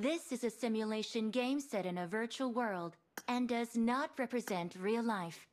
This is a simulation game set in a virtual world and does not represent real life.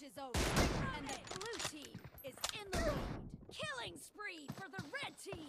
Is over, and the blue team is in the lead. Killing spree for the red team.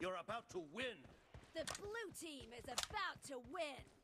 You're about to win. The blue team is about to win.